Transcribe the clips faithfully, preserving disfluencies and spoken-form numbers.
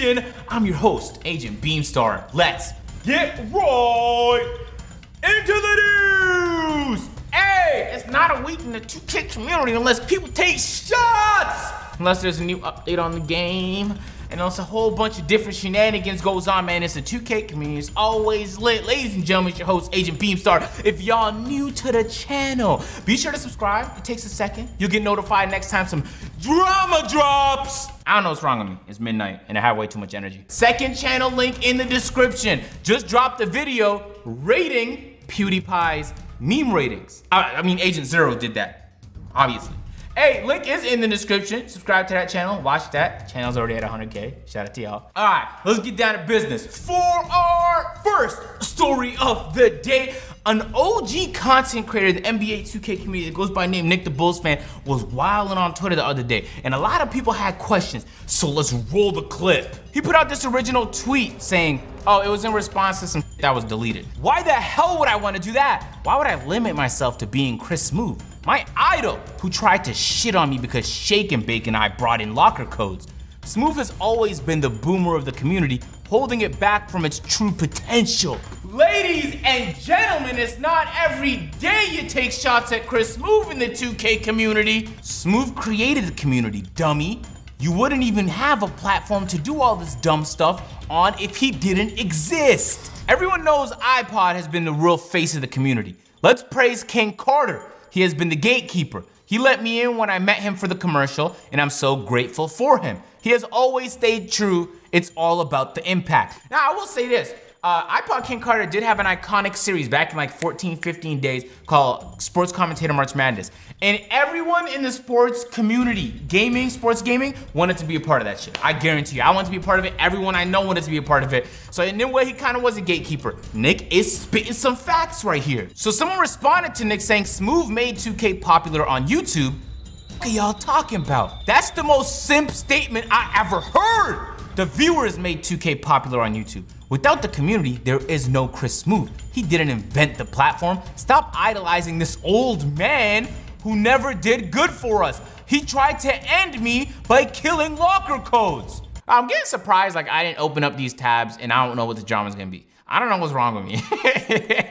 edition. I'm your host, Agent Beamstar. Let's get right into the news. Hey, it's not a week in the two K community unless people take shots. Unless there's a new update on the game. And there's a whole bunch of different shenanigans goes on, man. It's the two K community. It's always lit. Ladies and gentlemen, it's your host, Agent Beamstar. If y'all new to the channel, be sure to subscribe. It takes a second. You'll get notified next time some drama drops. I don't know what's wrong with me. It's midnight, and I have way too much energy. Second channel link in the description. Just dropped the video rating PewDiePie's meme ratings. I, I mean, Agent Zero did that, obviously. Hey, link is in the description. Subscribe to that channel, watch that. Channel's already at one hundred K, shout out to y'all. All right, let's get down to business. For our first story of the day, an O G content creator in the N B A two K community that goes by name Nick the Bulls Fan was wilding on Twitter the other day, and a lot of people had questions, so let's roll the clip. He put out this original tweet saying, oh, it was in response to some that was deleted. Why the hell would I wanna do that? Why would I limit myself to being Chris Smooth? My idol, who tried to shit on me because Shake and Bake and I brought in locker codes. Smooth has always been the boomer of the community, holding it back from its true potential. Ladies and gentlemen, it's not every day you take shots at Chris Smooth in the two K community. Smooth created the community, dummy. You wouldn't even have a platform to do all this dumb stuff on if he didn't exist. Everyone knows iPod has been the real face of the community. Let's praise Ken Carter. He has been the gatekeeper. He let me in when I met him for the commercial, and I'm so grateful for him. He has always stayed true. It's all about the impact. Now, I will say this. Uh, iPod Ken Carter did have an iconic series back in like fourteen, fifteen days called Sports Commentator March Madness. And everyone in the sports community, gaming, sports gaming, wanted to be a part of that shit. I guarantee you, I wanted to be a part of it. Everyone I know wanted to be a part of it. So in a way, he kind of was a gatekeeper. Nick is spitting some facts right here. So someone responded to Nick saying, Smooth made two K popular on YouTube. What are y'all talking about? That's the most simp statement I ever heard. The viewers made two K popular on YouTube. Without the community, there is no Chris Smooth. He didn't invent the platform. Stop idolizing this old man who never did good for us. He tried to end me by killing locker codes. I'm getting surprised like I didn't open up these tabs and I don't know what the drama's gonna be. I don't know what's wrong with me.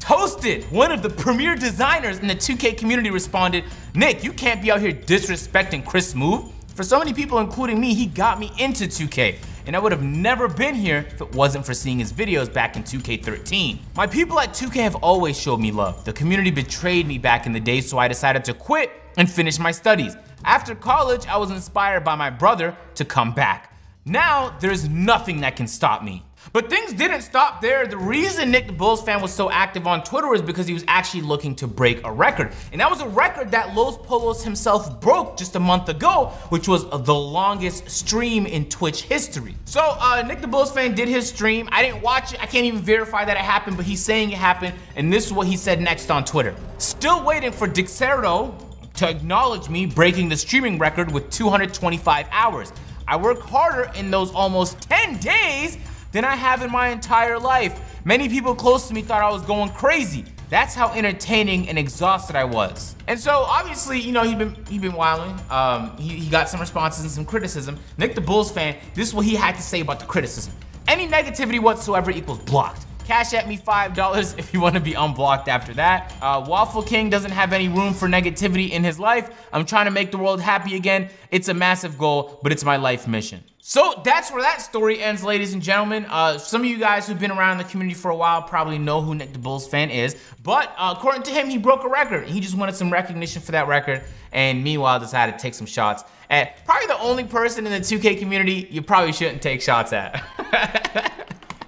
Toasted, one of the premier designers in the two K community responded, Nick, you can't be out here disrespecting Chris Smooth. For so many people, including me, he got me into two K. And I would have never been here if it wasn't for seeing his videos back in two K thirteen. My people at two K have always showed me love. The community betrayed me back in the day, so I decided to quit and finish my studies. After college, I was inspired by my brother to come back. Now, there's nothing that can stop me. But things didn't stop there. The reason Nick the Bulls Fan was so active on Twitter is because he was actually looking to break a record. And that was a record that Los Polos himself broke just a month ago, which was the longest stream in Twitch history. So uh, Nick the Bulls Fan did his stream. I didn't watch it. I can't even verify that it happened, but he's saying it happened. And this is what he said next on Twitter. Still waiting for Dixero to acknowledge me breaking the streaming record with two hundred twenty-five hours. I work harder in those almost ten days than I have in my entire life. Many people close to me thought I was going crazy. That's how entertaining and exhausted I was. And so obviously, you know, he'd been, he'd been wilding. Um, he, he got some responses and some criticism. Nick the Bulls Fan, this is what he had to say about the criticism. Any negativity whatsoever equals blocked. Cash at me five dollars if you want to be unblocked after that. Uh, Waffle King doesn't have any room for negativity in his life. I'm trying to make the world happy again. It's a massive goal, but it's my life mission. So that's where that story ends, ladies and gentlemen. Uh, some of you guys who've been around the community for a while probably know who Nick the Bulls Fan is, but uh, according to him, he broke a record. He just wanted some recognition for that record, and meanwhile decided to take some shots at probably the only person in the two K community you probably shouldn't take shots at.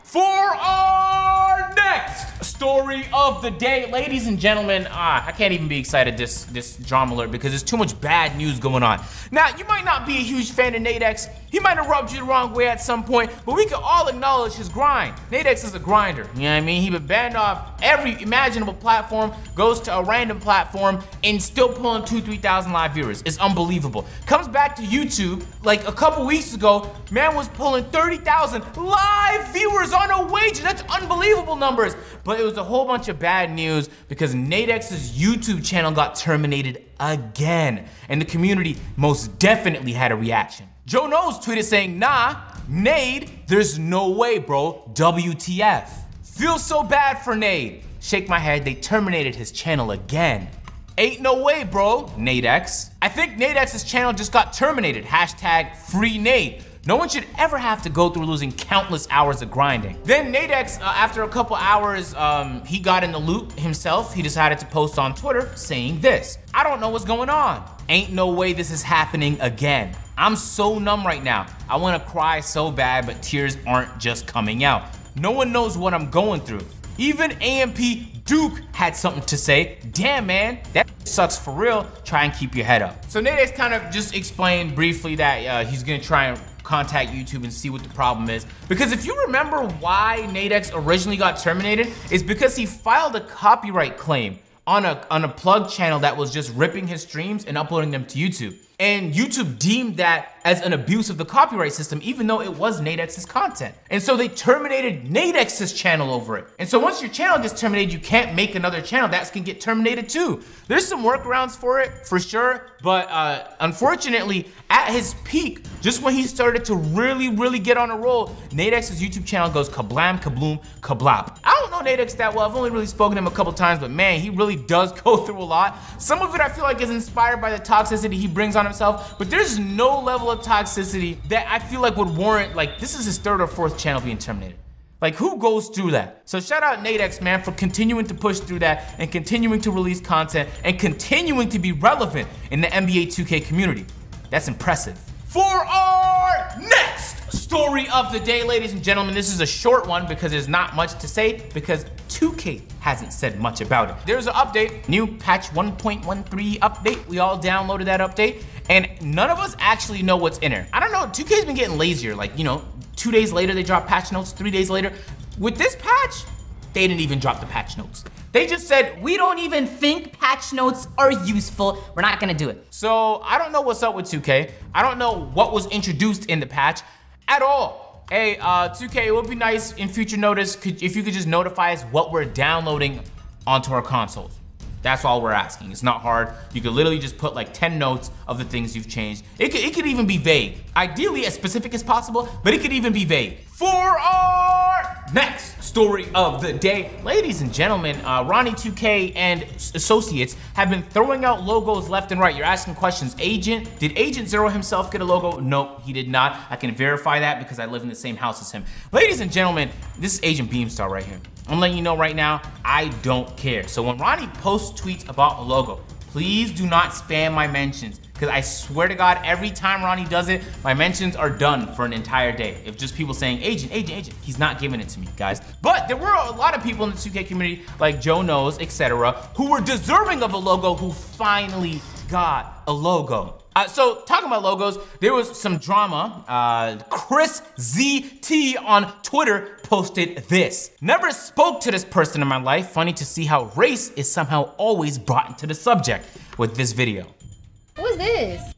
For our next story of the day, ladies and gentlemen, ah, I can't even be excited this, this drama alert because there's too much bad news going on. Now, you might not be a huge fan of NADEXE. He might have rubbed you the wrong way at some point, but we can all acknowledge his grind. NADEXE is a grinder, you know what I mean? He's been banned off every imaginable platform, goes to a random platform, and still pulling two, three thousand live viewers. It's unbelievable. Comes back to YouTube, like a couple weeks ago, man was pulling thirty thousand live viewers on on a wage. That's unbelievable numbers. But it was a whole bunch of bad news because NADEXE's YouTube channel got terminated again. And the community most definitely had a reaction. Joe Knows tweeted saying, nah, Nade, there's no way, bro, W T F. Feel so bad for Nade. Shake my head, they terminated his channel again. Ain't no way, bro, NADEXE. I think NADEXE's channel just got terminated, hashtag free Nade. No one should ever have to go through losing countless hours of grinding. Then NADEXE, uh, after a couple hours, um, he got in the loop himself. He decided to post on Twitter saying this, I don't know what's going on. Ain't no way this is happening again. I'm so numb right now. I wanna cry so bad, but tears aren't just coming out. No one knows what I'm going through. Even A M P Duke had something to say. Damn, man, that sucks for real. Try and keep your head up. So NADEXE kind of just explained briefly that uh, he's gonna try and contact YouTube and see what the problem is. Because if you remember why NADEXE originally got terminated, it's because he filed a copyright claim on a, on a plug channel that was just ripping his streams and uploading them to YouTube. And YouTube deemed that as an abuse of the copyright system, even though it was NADEXE's content. And so they terminated NADEXE's channel over it. And so once your channel gets terminated, you can't make another channel. That can get terminated too. There's some workarounds for it, for sure. But uh, unfortunately, at his peak, just when he started to really, really get on a roll, NADEXE's YouTube channel goes kablam, kabloom, kablop. I don't know NADEXE that well. I've only really spoken to him a couple times, but man, he really does go through a lot. Some of it I feel like is inspired by the toxicity he brings on him. Himself, but there's no level of toxicity that I feel like would warrant, like, this is his third or fourth channel being terminated. Like, who goes through that? So shout out NADEXE, man, for continuing to push through that and continuing to release content and continuing to be relevant in the N B A two K community. That's impressive. For our next story of the day, ladies and gentlemen, this is a short one because there's not much to say because two K hasn't said much about it. There's an update, new patch one point one three update. We all downloaded that update and none of us actually know what's in it. I don't know, two K's been getting lazier. Like, you know, two days later they drop patch notes, three days later. With this patch, they didn't even drop the patch notes. They just said, we don't even think patch notes are useful. We're not gonna do it. So I don't know what's up with two K. I don't know what was introduced in the patch at all. Hey, uh, two K, it would be nice in future notice could, if you could just notify us what we're downloading onto our consoles. That's all we're asking. It's not hard. You could literally just put like ten notes of the things you've changed. It could, it could even be vague. Ideally as specific as possible, but it could even be vague. For our next story of the day, ladies and gentlemen, uh, Ronnie two K and associates have been throwing out logos left and right. You're asking questions. Agent, did Agent Zero himself get a logo? No, he did not. I can verify that because I live in the same house as him. Ladies and gentlemen, this is Agent Beamstar right here. I'm letting you know right now, I don't care. So when Ronnie posts tweets about a logo, please do not spam my mentions because I swear to God, every time Ronnie does it, my mentions are done for an entire day. If just people saying, agent, agent, agent, he's not giving it to me, guys. But there were a lot of people in the two K community, like Joe Knows, et cetera, who were deserving of a logo, who finally got a logo. Uh, so talking about logos, there was some drama. Uh, Chris Z T on Twitter posted this. Never spoke to this person in my life. Funny to see how race is somehow always brought into the subject with this video. Who is this?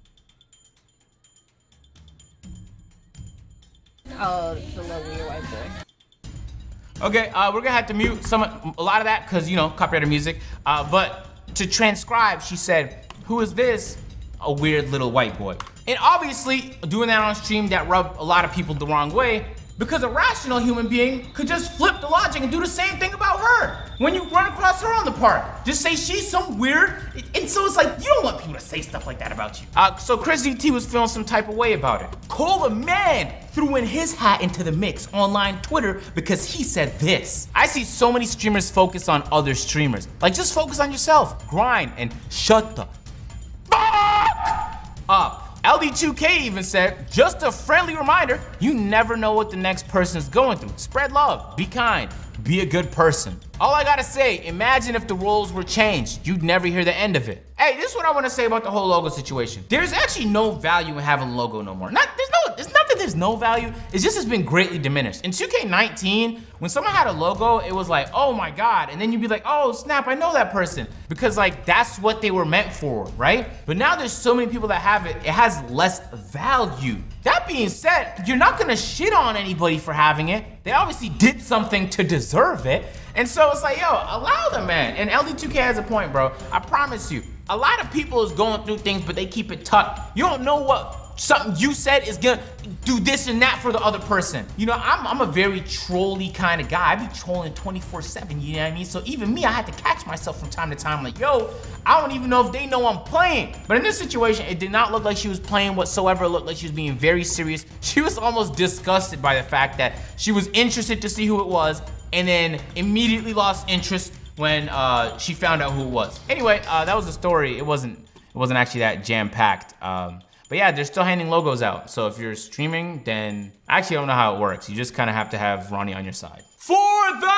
Oh, it's a little weird right there. Okay, uh, we're gonna have to mute some, a lot of that because, you know, copyrighted music. Uh, but to transcribe, she said, who is this? A weird little white boy. And obviously, doing that on stream, that rubbed a lot of people the wrong way because a rational human being could just flip the logic and do the same thing about her. When you run across her on the park, just say she's some weird, and so it's like, you don't want people to say stuff like that about you. Uh, so Chris Z T was feeling some type of way about it. Cole Amand threw in his hat into the mix online Twitter because he said this. I see so many streamers focus on other streamers. Like, just focus on yourself, grind, and shut the up. L D two K even said, just a friendly reminder, you never know what the next person is going through. Spread love, be kind, be a good person. All I gotta say, imagine if the roles were changed, you'd never hear the end of it. Hey, this is what I wanna say about the whole logo situation. There's actually no value in having a logo no more. Not, there's no, it's not that there's no value, it's just it's been greatly diminished. In two K nineteen, when someone had a logo, it was like, oh my God, and then you'd be like, oh snap, I know that person. Because like, that's what they were meant for, right? But now there's so many people that have it, it has less value. That being said, you're not gonna shit on anybody for having it. They obviously did something to deserve it. And so it's like, yo, allow them, man. And L D two K has a point, bro. I promise you. A lot of people is going through things, but they keep it tucked. You don't know what something you said is gonna do this and that for the other person. You know, I'm, I'm a very trolly kind of guy. I be trolling twenty-four seven, you know what I mean? So even me, I had to catch myself from time to time, like, yo, I don't even know if they know I'm playing. But in this situation, it did not look like she was playing whatsoever. It looked like she was being very serious. She was almost disgusted by the fact that she was interested to see who it was and then immediately lost interest when uh, she found out who it was. Anyway, uh, that was the story. It wasn't, it wasn't actually that jam-packed. Um, But yeah, they're still handing logos out. So if you're streaming, then actually I don't know how it works. You just kind of have to have Ronnie on your side. For the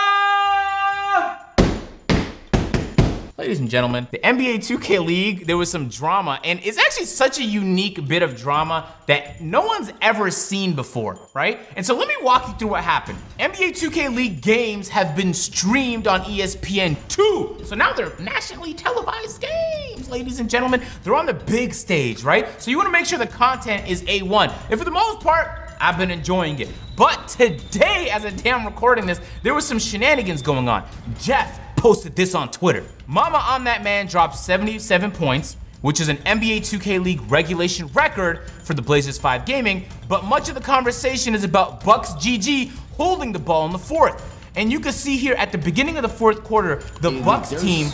ladies and gentlemen, the N B A two K League, there was some drama, and it's actually such a unique bit of drama that no one's ever seen before, right? And so let me walk you through what happened. N B A two K League games have been streamed on E S P N two. So now they're nationally televised games. Ladies and gentlemen, they're on the big stage, right? So you want to make sure the content is A one. And for the most part, I've been enjoying it. But today, as a damn recording this, there was some shenanigans going on. Jeff posted this on Twitter. Mama on that man dropped seventy-seven points, which is an N B A two K League regulation record for the Blazers five Gaming. But much of the conversation is about Bucks G G holding the ball in the fourth. And you can see here at the beginning of the fourth quarter, the Dude, Bucks team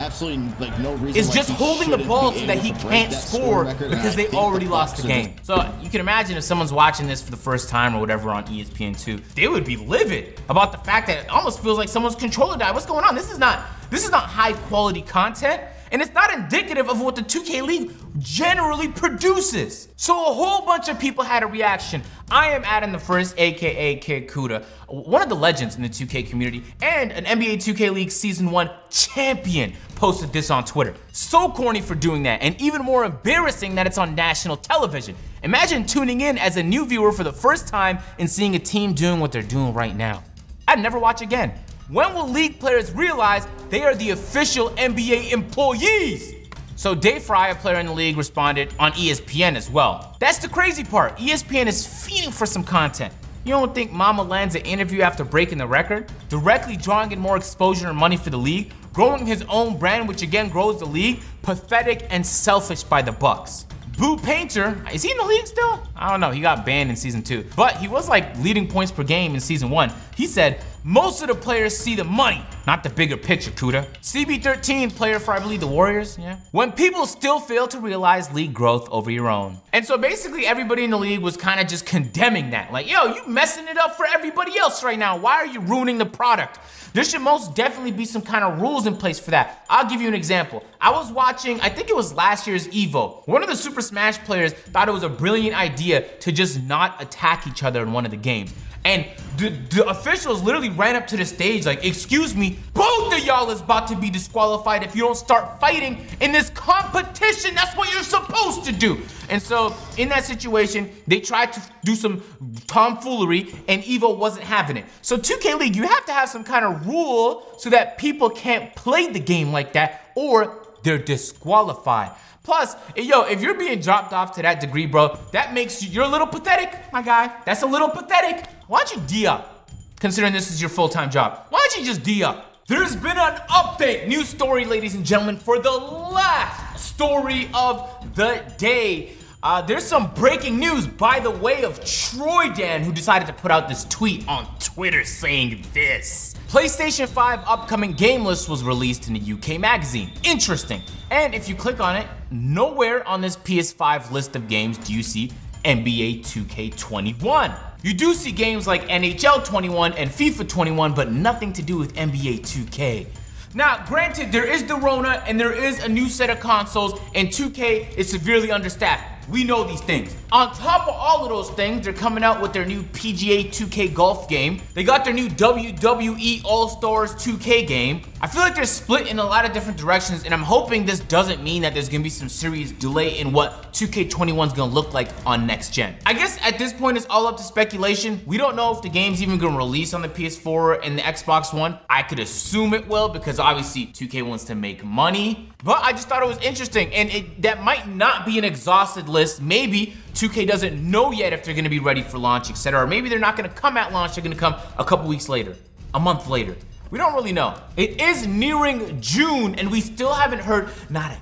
absolutely like no reason is just holding the ball so that he can't score because they already lost the game. So you can imagine if someone's watching this for the first time or whatever on E S P N two, they would be livid about the fact that it almost feels like someone's controller died. What's going on? This is not this is not high quality content, and it's not indicative of what the two K League generally produces. So a whole bunch of people had a reaction. I am Adam the First, A K A Kikuda, one of the legends in the two K community and an N B A two K League season one champion, posted this on Twitter. So corny for doing that, and even more embarrassing that it's on national television. Imagine tuning in as a new viewer for the first time and seeing a team doing what they're doing right now. I'd never watch again. When will league players realize they are the official N B A employees? So Dave Fry, a player in the league, responded on E S P N as well. That's the crazy part. E S P N is feeding for some content. You don't think Mama lands an interview after breaking the record, directly drawing in more exposure and money for the league, growing his own brand, which again grows the league? Pathetic and selfish by the Bucks. Boo Painter, is he in the league still? I don't know, he got banned in season two, but he was like leading points per game in season one. He said, most of the players see the money, not the bigger picture, Kuda. C B thirteen, player for, I believe, the Warriors, yeah? When people still fail to realize league growth over your own. And so basically everybody in the league was kind of just condemning that. Like, yo, you messing it up for everybody else right now. Why are you ruining the product? There should most definitely be some kind of rules in place for that. I'll give you an example. I was watching, I think it was last year's Evo. One of the Super Smash players thought it was a brilliant idea to just not attack each other in one of the games. And the, the officials literally ran up to the stage like, excuse me, both of y'all is about to be disqualified if you don't start fighting in this competition. That's what you're supposed to do. And so in that situation, they tried to do some tomfoolery and Evo wasn't having it. So two K League, you have to have some kind of rule so that people can't play the game like that or they're disqualified. Plus, yo, if you're being dropped off to that degree, bro, that makes you, you're a little pathetic, my guy. That's a little pathetic. Why don't you D up? Considering this is your full-time job, why don't you just D up? There's been an update, new story, ladies and gentlemen, for the last story of the day. Uh, there's some breaking news by the way of Troy Dan, who decided to put out this tweet on Twitter saying this. PlayStation five upcoming game list was released in the U K magazine. Interesting. And if you click on it, nowhere on this P S five list of games do you see N B A two K twenty-one. You do see games like N H L twenty-one and FIFA twenty-one, but nothing to do with N B A two K. Now, granted, there is the Rona and there is a new set of consoles, and two K is severely understaffed. We know these things. On top of all of those things, they're coming out with their new P G A two K Golf game. They got their new W W E All-Stars two K game. I feel like they're split in a lot of different directions, and I'm hoping this doesn't mean that there's gonna be some serious delay in what two K twenty-one's gonna look like on next gen. I guess at this point, it's all up to speculation. We don't know if the game's even gonna release on the P S four and the Xbox One. I could assume it will, because obviously two K wants to make money, but I just thought it was interesting, and it, that might not be an exhausted list. Maybe two K doesn't know yet if they're gonna be ready for launch, et cetera. Or maybe they're not gonna come at launch, they're gonna come a couple weeks later, a month later. We don't really know. It is nearing June and we still haven't heard not a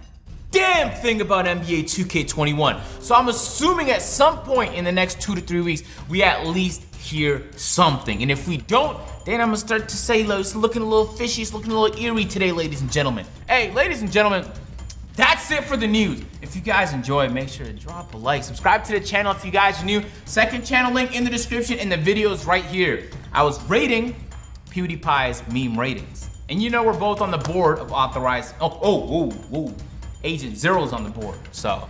damn thing about N B A two K twenty-one. So I'm assuming at some point in the next two to three weeks, we at least hear something. And if we don't, then I'm gonna start to say, look, it's looking a little fishy, it's looking a little eerie today, ladies and gentlemen. Hey, ladies and gentlemen, that's it for the news. If you guys enjoyed, make sure to drop a like. Subscribe to the channel if you guys are new. Second channel link in the description and the videos right here. I was rating PewDiePie's meme ratings. And you know we're both on the board of authorized, oh, oh, whoa, whoa. Agent Zero's on the board, so.